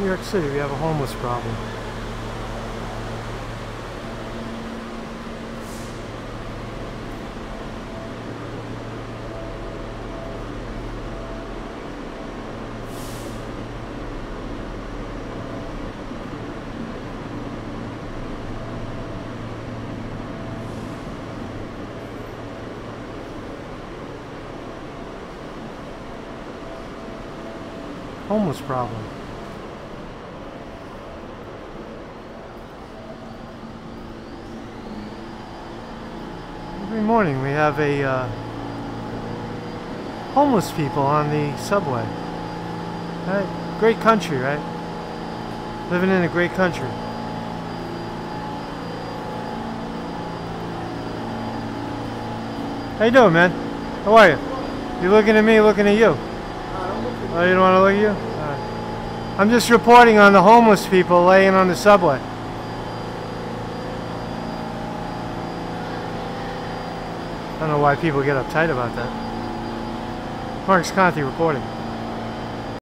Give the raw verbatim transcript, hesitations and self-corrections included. New York City, we have a homeless problem. Homeless problem. Every morning we have a uh, homeless people on the subway. Right? Great country, right? Living in a great country. How you doing, man? How are you? You looking at me, looking at you. Oh, you don't want to look at you? Right. I'm just reporting on the homeless people laying on the subway. I don't know why people get uptight about that. Marcus Conte reporting.